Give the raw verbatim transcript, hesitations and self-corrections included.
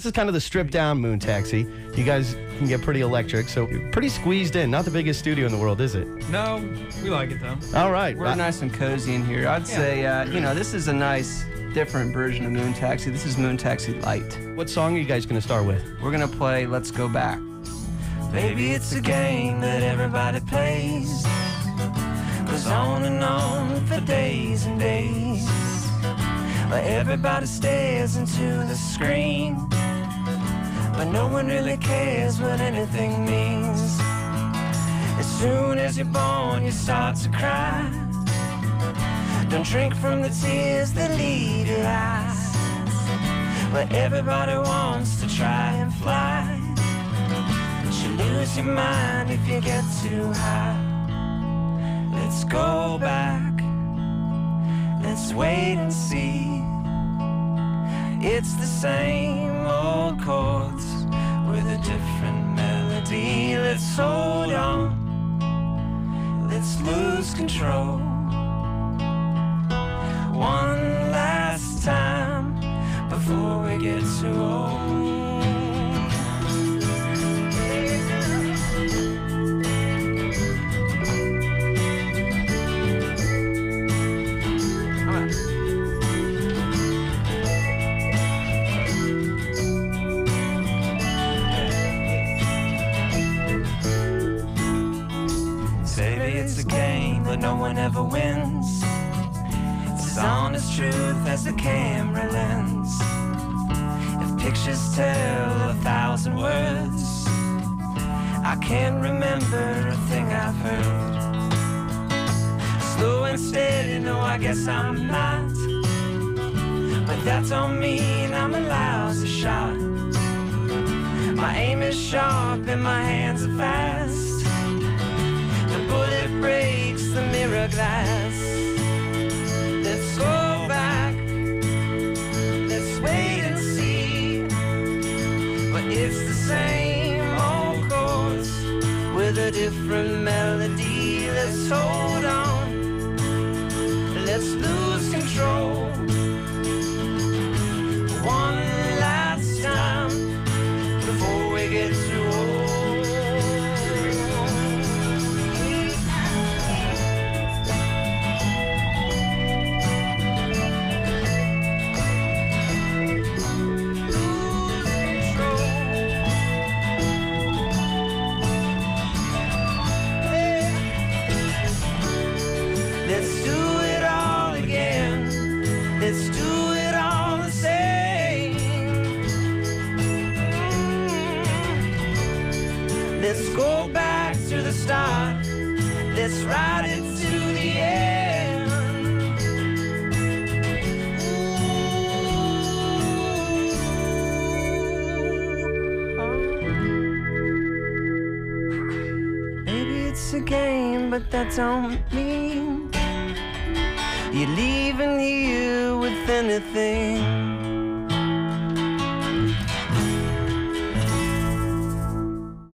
This is kind of the stripped down Moon Taxi. You guys can get pretty electric, so pretty squeezed in. Not the biggest studio in the world, is it? No, we like it though. All right. We're I nice and cozy in here. I'd yeah. say, uh, you know, this is a nice different version of Moon Taxi. This is Moon Taxi Light. What song are you guys going to start with? We're going to play Let's Go Back. Baby, it's a game that everybody plays. Goes on and on for days and days. But everybody stares into the screen, but no one really cares what anything means. As soon as you're born, you start to cry. Don't drink from the tears that lead your eyes. But everybody wants to try and fly. You lose your mind if you get too high. Let's go back. Let's wait and see. It's the same old chords with a different melody. Let's hold on. Let's lose control. One last time before we get too old. It's a game but no one ever wins. It's as honest truth as the camera lens. If pictures tell a thousand words, I can't remember a thing I've heard. Slow and steady, no, I guess I'm not. But that don't mean I'm a lousy shot. My aim is sharp and my hands are fast. Bullet breaks the mirror glass. Let's go back. Let's wait and see. But it's the same old chords with a different melody. Let's hold on. Let's lose control. One last time before we get too old. Let's go back to the start. Let's ride it to the end. Maybe it's a game, but that don't mean you're leaving here with anything.